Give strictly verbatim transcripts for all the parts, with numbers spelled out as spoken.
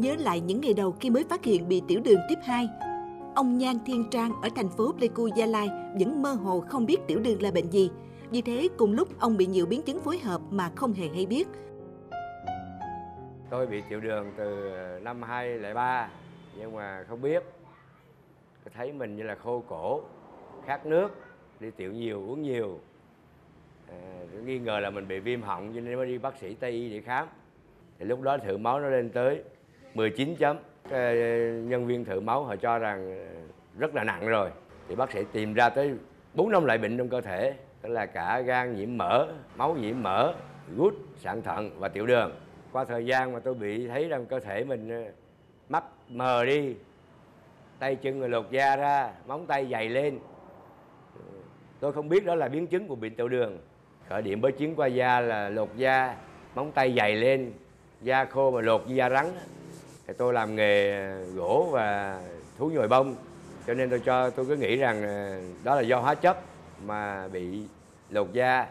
Nhớ lại những ngày đầu khi mới phát hiện bị tiểu đường tiếp hai, ông Nhan Thiên Trang ở thành phố Pleiku, Gia Lai vẫn mơ hồ không biết tiểu đường là bệnh gì. Vì thế, cùng lúc ông bị nhiều biến chứng phối hợp mà không hề hay biết. Tôi bị tiểu đường từ năm hai không không ba, nhưng mà không biết. Tôi thấy mình như là khô cổ, khát nước, đi tiểu nhiều, uống nhiều. À, tôi nghi ngờ là mình bị viêm họng cho nên mới đi bác sĩ Tây y để khám. Thì lúc đó thử máu nó lên tới mười chín chấm. Cái nhân viên thử máu họ cho rằng rất là nặng rồi. Thì bác sĩ tìm ra tới bốn năm loại bệnh trong cơ thể. Tức là cả gan nhiễm mỡ, máu nhiễm mỡ, gút, sạn thận và tiểu đường. Qua thời gian mà tôi bị thấy rằng cơ thể mình mắt mờ đi, tay chân rồi lột da ra, móng tay dày lên. Tôi không biết đó là biến chứng của bệnh tiểu đường. Khởi điểm với chuyến qua da là lột da, móng tay dày lên, da khô mà lột như da rắn. Thì tôi làm nghề gỗ và thú nhồi bông, cho nên tôi cho tôi cứ nghĩ rằng đó là do hóa chất mà bị lột da,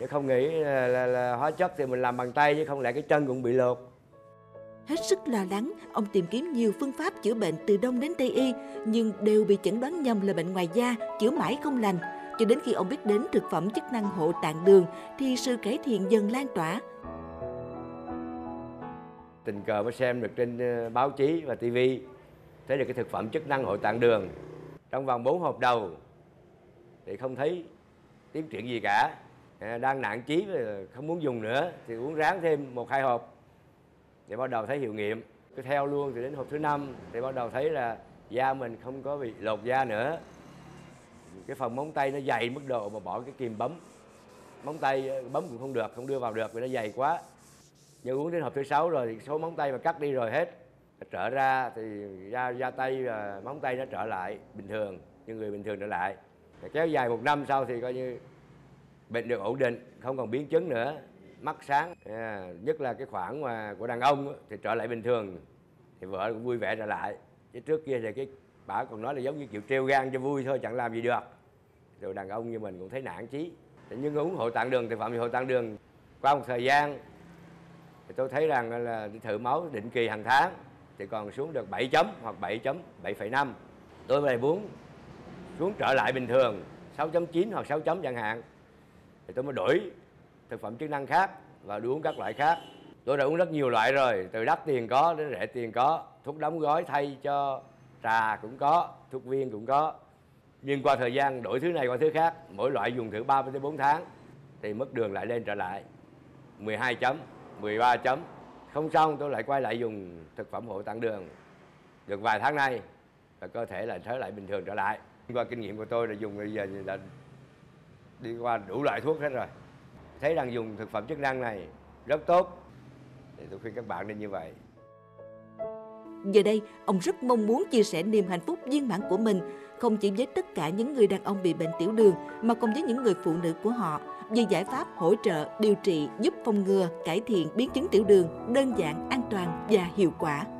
chứ không nghĩ là, là, là hóa chất thì mình làm bằng tay, chứ không lẽ cái chân cũng bị lột. Hết sức lo lắng, ông tìm kiếm nhiều phương pháp chữa bệnh từ Đông đến Tây y, nhưng đều bị chẩn đoán nhầm là bệnh ngoài da, chữa mãi không lành. Cho đến khi ông biết đến thực phẩm chức năng Hộ Tạng Đường thì sự cải thiện dần lan tỏa. Tình cờ mới xem được trên báo chí và ti vi, thấy được cái thực phẩm chức năng Hộ Tạng Đường. Trong vòng bốn hộp đầu thì không thấy tiến triển gì cả. Đang nản chí không muốn dùng nữa thì uống ráng thêm một hai hộp để bắt đầu thấy hiệu nghiệm. Cứ theo luôn thì đến hộp thứ năm thì bắt đầu thấy là da mình không có bị lột da nữa. Cái phần móng tay nó dày mức độ mà bỏ cái kìm bấm, móng tay bấm cũng không được, không đưa vào được vì nó dày quá. Nhưng uống đến hộp thứ sáu rồi thì số móng tay mà cắt đi rồi hết. Trở ra thì da, da tay và móng tay nó trở lại bình thường, như người bình thường trở lại. Kéo dài một năm sau thì coi như bệnh được ổn định, không còn biến chứng nữa, mắt sáng, à, nhất là cái khoảng mà của đàn ông thì trở lại bình thường, thì vợ cũng vui vẻ trở lại. Chứ trước kia thì cái bà còn nói là giống như kiểu treo gan cho vui thôi, chẳng làm gì được. Rồi đàn ông như mình cũng thấy nản chí. Nhưng uống Hộ Tạng Đường, thực phẩm Hộ Tạng Đường qua một thời gian thì tôi thấy rằng là thử máu định kỳ hàng tháng thì còn xuống được bảy chấm hoặc bảy chấm bảy phẩy năm. Tôi về muốn xuống trở lại bình thường sáu chấm chín hoặc sáu chấm chẳng hạn, thì tôi mới đổi thực phẩm chức năng khác và uống các loại khác. Tôi đã uống rất nhiều loại rồi, từ đắt tiền có đến rẻ tiền có, thuốc đóng gói thay cho trà cũng có, thuốc viên cũng có. Nhưng qua thời gian đổi thứ này qua thứ khác, mỗi loại dùng thử ba đến bốn tháng thì mức đường lại lên trở lại mười hai chấm, mười ba chấm. Không xong tôi lại quay lại dùng thực phẩm Hộ Tạng Đường được vài tháng nay và cơ thể lại trở lại bình thường trở lại. Qua kinh nghiệm của tôi là dùng bây giờ đã đi qua đủ loại thuốc hết rồi. Thấy rằng dùng thực phẩm chức năng này rất tốt, thì tôi khuyên các bạn nên như vậy. Giờ đây, ông rất mong muốn chia sẻ niềm hạnh phúc viên mãn của mình, không chỉ với tất cả những người đàn ông bị bệnh tiểu đường, mà còn với những người phụ nữ của họ, về giải pháp hỗ trợ, điều trị, giúp phòng ngừa, cải thiện biến chứng tiểu đường, đơn giản, an toàn và hiệu quả.